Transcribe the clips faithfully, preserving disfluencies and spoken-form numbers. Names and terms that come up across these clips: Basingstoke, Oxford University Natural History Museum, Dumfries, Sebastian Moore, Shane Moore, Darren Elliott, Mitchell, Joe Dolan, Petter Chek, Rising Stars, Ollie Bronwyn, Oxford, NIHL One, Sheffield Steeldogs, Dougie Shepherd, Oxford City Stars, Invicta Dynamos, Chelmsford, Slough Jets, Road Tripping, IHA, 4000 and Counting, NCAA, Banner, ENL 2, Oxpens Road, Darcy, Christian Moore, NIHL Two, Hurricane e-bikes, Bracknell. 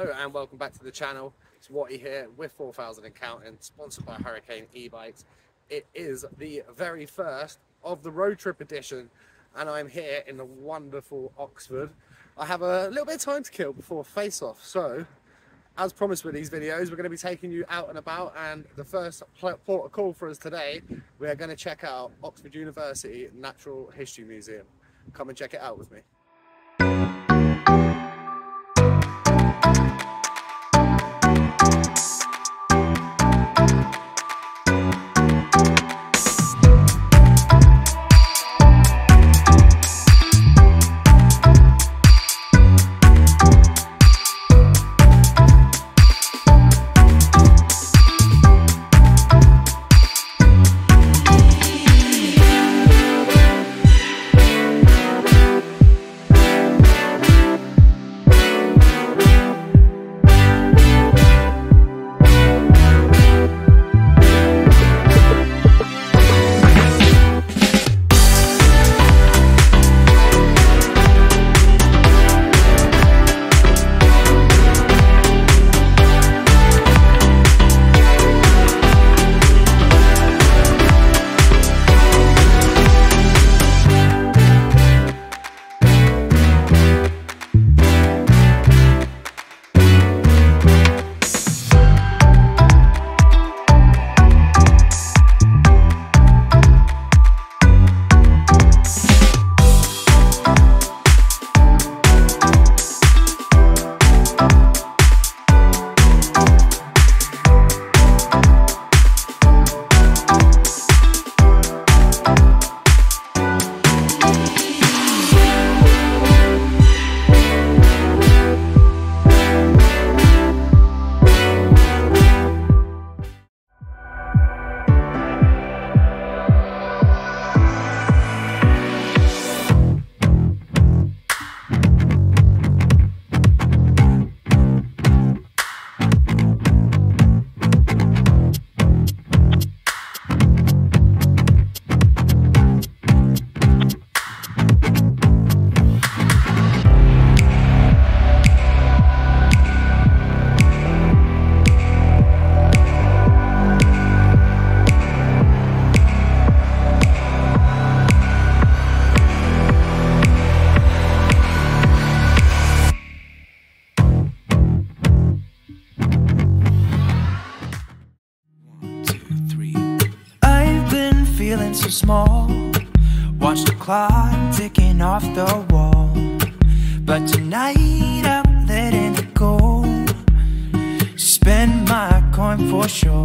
Hello and welcome back to the channel. It's Watty here with four thousand and counting, sponsored by Hurricane e-bikes. It is the very first of the road trip edition and I'm here in the wonderful Oxford. I have a little bit of time to kill before face off, so as promised with these videos, we're going to be taking you out and about, and the first port of call for us today, we are going to check out Oxford University Natural History Museum. Come and check it out with me. Small, watch the clock ticking off the wall, but tonight I'm letting it go, spend my coin for sure.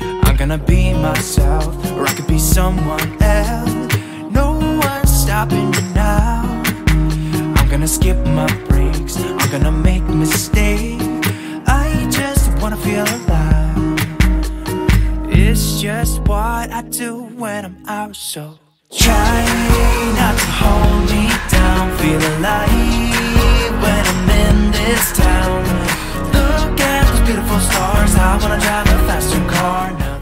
I'm gonna be myself, or I could be someone else, no one's stopping me now. I'm gonna skip my breaks, I'm gonna make mistakes, I just wanna feel alive. It's just what I do when I'm out, so try not to hold me down. Feel alive when I'm in this town. Look at those beautiful stars, I wanna drive a faster car now.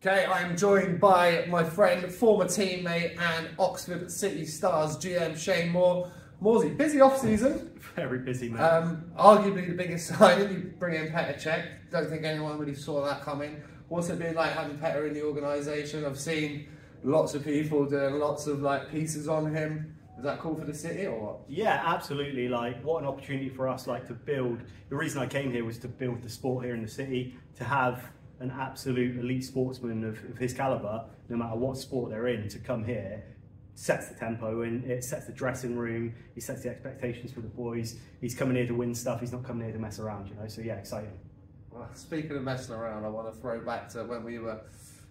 Okay, I am joined by my friend, former teammate and Oxford City Stars G M Shane Moore. Moresy, busy off-season. Very busy, man. Um, arguably the biggest signing, you bring in Petter Chek. Don't think anyone really saw that coming. What's it been like having Petter in the organisation? I've seen lots of people doing lots of like pieces on him. Is that cool for the city or what? Yeah, absolutely. Like, what an opportunity for us, like, to build. The reason I came here was to build the sport here in the city, to have an absolute elite sportsman of, of his calibre, no matter what sport they're in, to come here. Sets the tempo and it sets the dressing room, he sets the expectations for the boys. He's coming here to win stuff, he's not coming here to mess around, you know, so yeah, exciting. Well, speaking of messing around, I want to throw back to when we were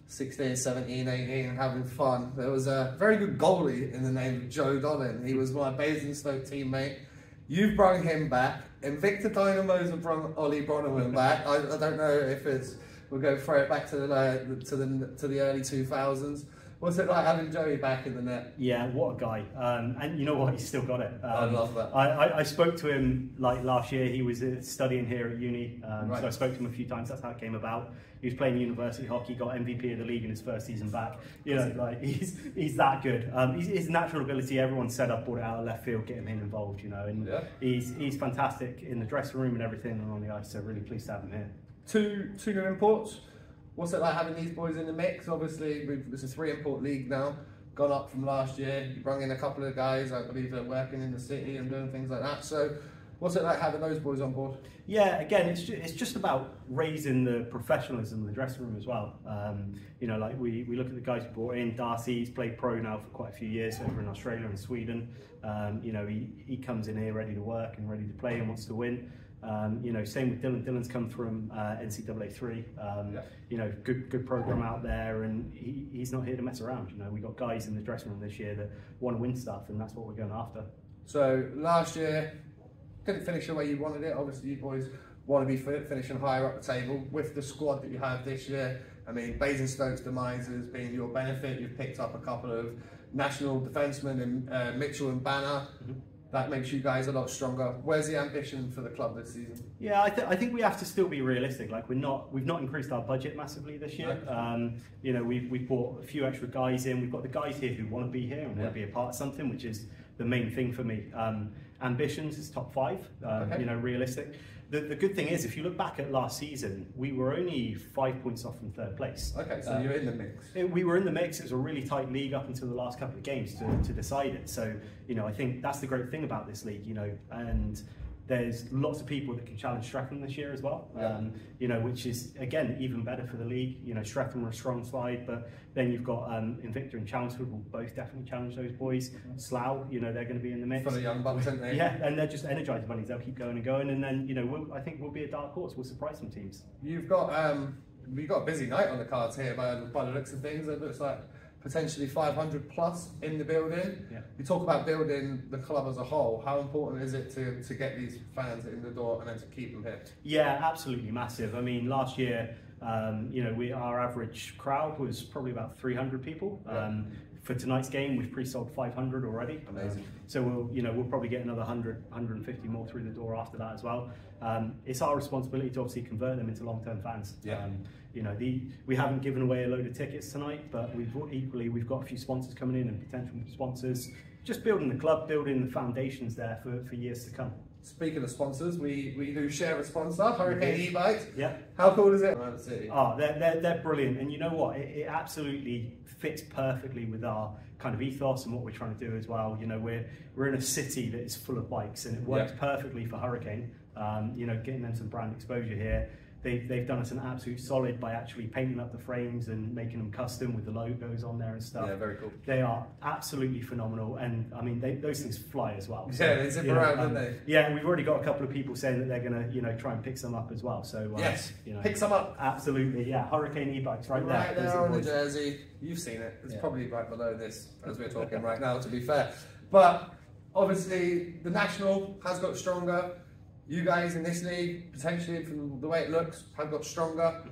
sixteen, seventeen, eighteen and having fun. There was a very good goalie in the name of Joe Dolan. He was my Basingstoke teammate. You've brought him back. Invicta Dynamos have brought Ollie Bronwyn back. I, I don't know if it's, we'll go throw it back to the, to the, to the early two thousands. What's it like having Joey back in the net? Yeah, what a guy. Um, and you know what? He's still got it. Um, I love that. I, I, I spoke to him like last year. He was uh, studying here at uni. Um, right. So I spoke to him a few times. That's how it came about. He was playing university hockey, got M V P of the league in his first season back. You know, like he's he's that good. Um, he's, his natural ability, everyone set up, brought it out of left field, get him in involved, you know. And yeah. he's, he's fantastic in the dressing room and everything and on the ice. So really pleased to have him here. Two, two new imports. What's it like having these boys in the mix? Obviously, we've, it's a three-import league now, gone up from last year. You brought in a couple of guys, I believe they're working in the city and doing things like that. So what's it like having those boys on board? Yeah, again, it's, ju it's just about raising the professionalism in the dressing room as well. Um, you know, like we, we look at the guys we brought in. Darcy, he's played pro now for quite a few years over in Australia and Sweden. Um, you know, he, he comes in here ready to work and ready to play and wants to win. Um, you know, same with Dylan. Dylan's come from uh, N C double A three. Um, yeah. You know, good good program out there, and he, he's not here to mess around. You know, we got guys in the dressing room this year that want to win stuff, and that's what we're going after. So last year didn't finish the way you wanted it. Obviously, you boys want to be finishing higher up the table with the squad that you have this year. I mean, Basingstoke's demise has been your benefit. You've picked up a couple of national defensemen in uh, Mitchell and Banner. Mm-hmm. That makes you guys a lot stronger. Where's the ambition for the club this season? Yeah, I, th I think we have to still be realistic. Like we're not, we've not increased our budget massively this year. Right. Um, you know, we've we've brought a few extra guys in. We've got the guys here who want to be here and yeah. want to be a part of something, which is the main thing for me. Um, ambitions is top five. Um, okay. You know, realistic. The, the good thing is, if you look back at last season, we were only five points off from third place. Okay, so um, you're in the mix. It, we were in the mix. It was a really tight league up until the last couple of games to, to decide it. So, you know, I think that's the great thing about this league, you know, and there's lots of people that can challenge Streatham this year as well, yeah. um, you know, which is, again, even better for the league. You know, Streatham are a strong side, but then you've got um, Invicta and Chelmsford will both definitely challenge those boys. Mm-hmm. Slough, you know, they're going to be in the mix. For the young bucks, aren't they? Yeah, and they're just energised bunnies. They'll keep going and going, and then, you know, we'll, I think we'll be a dark horse. We'll surprise some teams. You've got, um, you've got a busy night on the cards here by, by the looks of things. It looks like potentially five hundred plus in the building. Yeah. You talk about building the club as a whole. How important is it to, to get these fans in the door and then to keep them here? Yeah, absolutely massive. I mean, last year, um, you know, we our average crowd was probably about three hundred people. Yeah. Um, for tonight's game, we've pre-sold five hundred already. Amazing. Um, so we'll, you know, we'll probably get another one hundred, one hundred fifty more through the door after that as well. Um, it's our responsibility to obviously convert them into long-term fans. Yeah. Um, you know, the, we haven't given away a load of tickets tonight, but we've equally we've got a few sponsors coming in and potential sponsors. Just building the club, building the foundations there for, for years to come. Speaking of sponsors, we, we do share a sponsor, Hurricane e-bikes. Yeah. How cool is it? Oh, they're, they're, they're brilliant. And you know what? It, it absolutely fits perfectly with our kind of ethos and what we're trying to do as well. You know, we're, we're in a city that is full of bikes and it works yeah. perfectly for Hurricane. Um, you know, getting them some brand exposure here. They've, they've done us an absolute solid by actually painting up the frames and making them custom with the logos on there and stuff. Yeah, very cool. They are absolutely phenomenal, and I mean, they, those things fly as well. So, yeah, they zip around, um, don't they? Yeah, and we've already got a couple of people saying that they're going to, you know, try and pick some up as well. So uh, yes, you know, pick some up. Absolutely, yeah. Hurricane e-bikes, right, right there. Right there on the jersey. You've seen it. It's yeah. probably right below this as we're talking right now. To be fair, but obviously the national has got stronger. You guys in this league, potentially from the way it looks, have got stronger.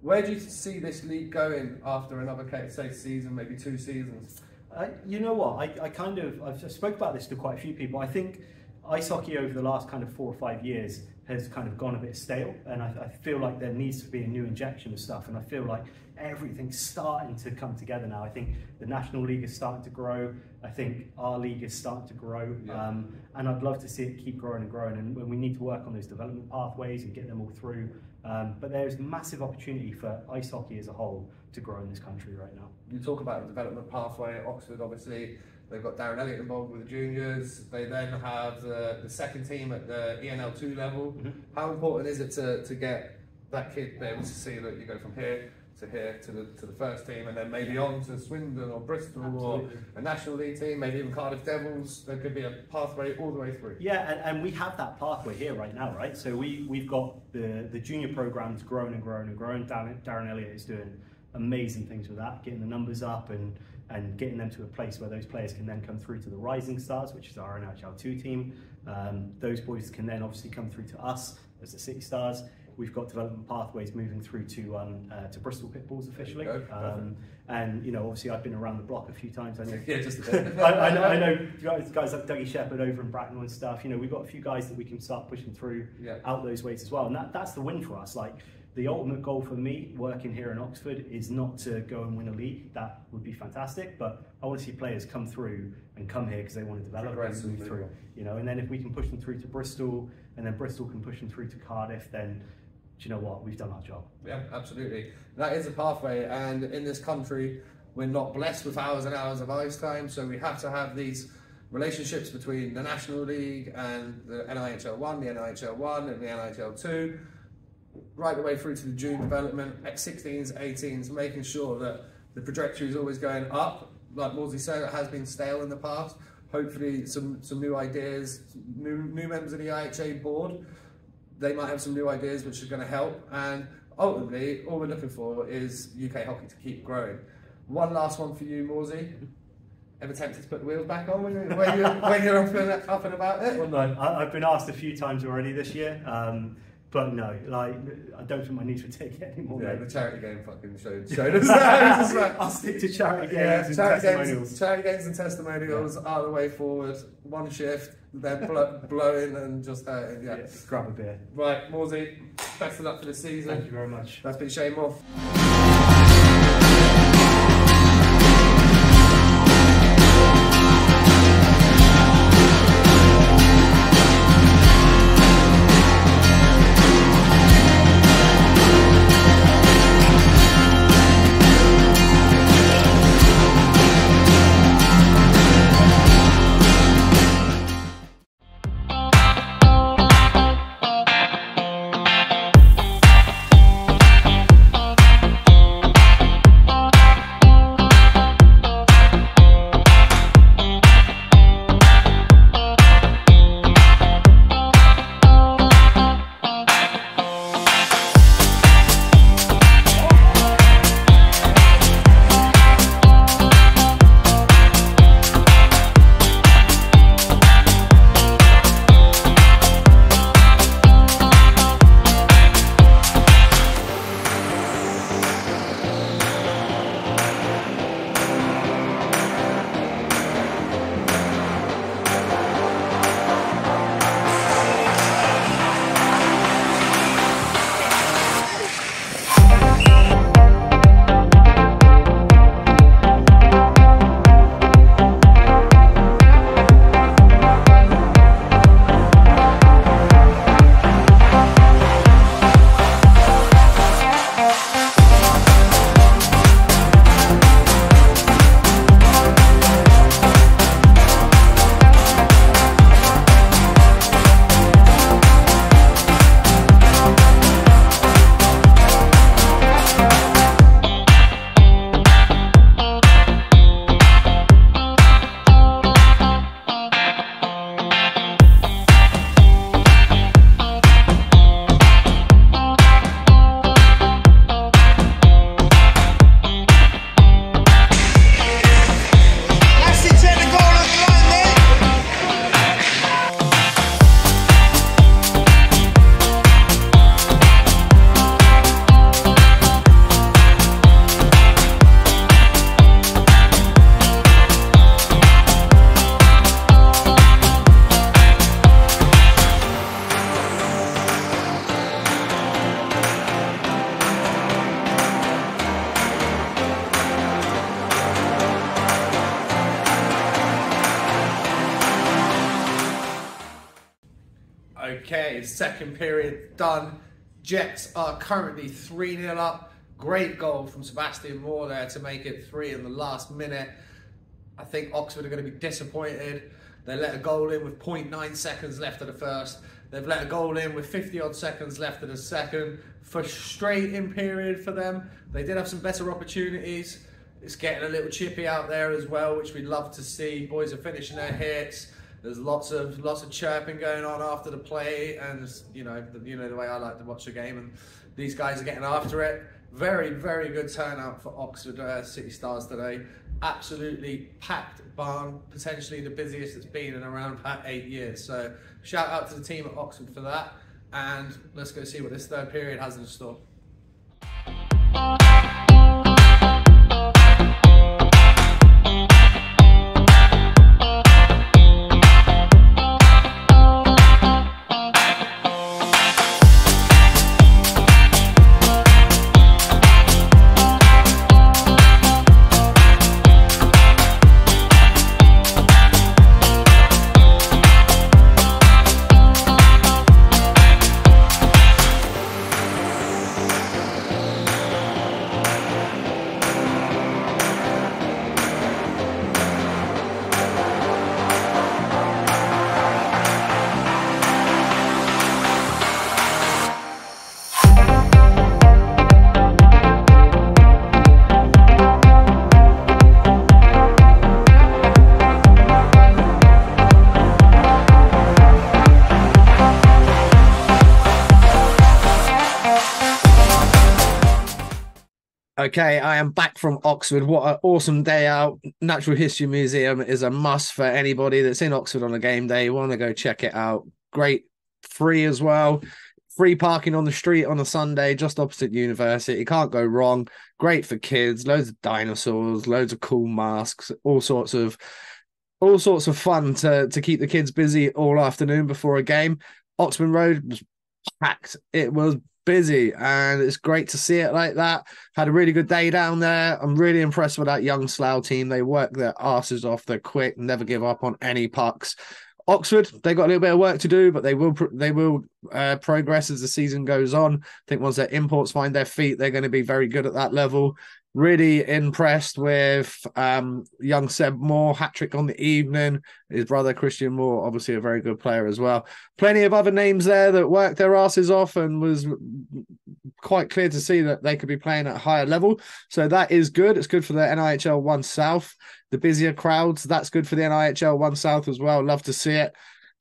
Where do you see this league going after another, say, season, maybe two seasons? Uh, you know what? I, I kind of I've spoke about this to quite a few people. I think ice hockey over the last kind of four or five years has kind of gone a bit stale, and I, I feel like there needs to be a new injection of stuff. And I feel like everything's starting to come together now. I think the National League is starting to grow. I think our league is starting to grow, yeah. um, and I'd love to see it keep growing and growing. And we need to work on those development pathways and get them all through. Um, but there's massive opportunity for ice hockey as a whole to grow in this country right now. You talk about the development pathway at Oxford, obviously. They've got Darren Elliott involved with the juniors. They then have the, the second team at the E N L two level. Mm-hmm. How important is it to, to get that kid there to see that you go from here to here to the, to the first team and then maybe yeah. on to Swindon or Bristol Absolutely. or a National League team, maybe even Cardiff Devils? There could be a pathway all the way through. Yeah, and, and we have that pathway here right now, right? So we, we've got the, the junior program's growing and growing and growing. Darren, Darren Elliott is doing amazing things with that, getting the numbers up and and getting them to a place where those players can then come through to the Rising Stars, which is our N I H L two team. Um, those boys can then obviously come through to us as the City Stars. We've got development pathways moving through to um, uh, to Bristol Pitbulls officially. Um, And you know, obviously, I've been around the block a few times. I know, yeah, just a bit. I, I know, I know guys, guys like Dougie Shepherd over in Bracknell and stuff. You know, we've got a few guys that we can start pushing through yeah. out those ways as well. And that, that's the win for us. Like, the ultimate goal for me working here in Oxford is not to go and win a league. That would be fantastic, but I want to see players come through and come here because they want to develop Progress and move through. You know, and then if we can push them through to Bristol, and then Bristol can push them through to Cardiff, then. Do you know what? We've done our job. Yeah, absolutely. That is a pathway, and in this country, we're not blessed with hours and hours of ice time, so we have to have these relationships between the National League and the N I H L one, the N I H L one and the N I H L two, right the way through to the junior development, sixteens, eighteens, making sure that the trajectory is always going up. Like Morsey said, it has been stale in the past. Hopefully some, some new ideas, new, new members of the I H A board, they might have some new ideas which are going to help, and ultimately all we're looking for is U K hockey to keep growing. One last one for you, Morsey. Ever tempted to put the wheels back on when you're, when you're, when you're up, and, up and about it? Well, no, I've been asked a few times already this year, um, but no, like, I don't think my knees would take it anymore. Yeah, mate. The charity game fucking showed, showed us that. Like, I'll stick to charity games yeah, and charity testimonials. Games, charity games and testimonials yeah. are the way forward. One shift. They're blo blowing and just uh, yeah. yeah. Grab a beer. Right, Morsey, best of luck for the season. Thank you very much. That's been Shane Moore. Second period done. Jets are currently three nil up. Great goal from Sebastian Moore there to make it three in the last minute. I think Oxford are going to be disappointed. They let a goal in with zero point nine seconds left of the first. They've let a goal in with fifty odd seconds left of the second. Frustrating period for them. They did have some better opportunities. It's getting a little chippy out there as well, which we love to see. Boys are finishing their hits. There's lots of lots of chirping going on after the play, and you know the, you know the way I like to watch a game, and these guys are getting after it. Very very good turnout for Oxford uh, City Stars today. Absolutely packed barn, potentially the busiest it's been in around eight years. So shout out to the team at Oxford for that, and let's go see what this third period has in store. Okay, I am back from Oxford. What an awesome day out. Natural History Museum is a must for anybody that's in Oxford on a game day. You want to go check it out. Great. Free as well. Free parking on the street on a Sunday, just opposite university. You can't go wrong. Great for kids. Loads of dinosaurs, loads of cool masks, all sorts of all sorts of fun to, to keep the kids busy all afternoon before a game. Oxman Road was packed. It was busy, and it's great to see it like that. Had a really good day down there. I'm really impressed with that young Slough team. They work their asses off. They're quick, never give up on any pucks. Oxford, they got a little bit of work to do, but they will they will uh, progress as the season goes on. I think once their imports find their feet, they're going to be very good at that level. Really impressed with um, young Seb Moore, hat-trick on the evening. His brother, Christian Moore, obviously a very good player as well. Plenty of other names there that worked their asses off, and was quite clear to see that they could be playing at a higher level. So that is good. It's good for the N I H L One South. The busier crowds, that's good for the N I H L One South as well. Love to see it.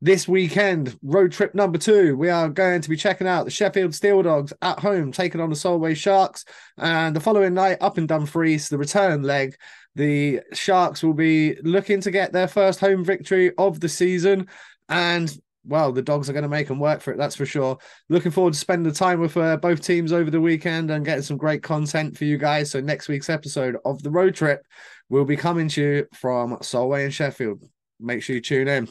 This weekend, road trip number two, we are going to be checking out the Sheffield Steel Dogs at home, taking on the Solway Sharks. And the following night, up in Dumfries, the return leg, the Sharks will be looking to get their first home victory of the season. And, well, the Dogs are going to make them work for it, that's for sure. Looking forward to spending the time with uh, both teams over the weekend and getting some great content for you guys. So next week's episode of The Road Trip will be coming to you from Solway and Sheffield. Make sure you tune in.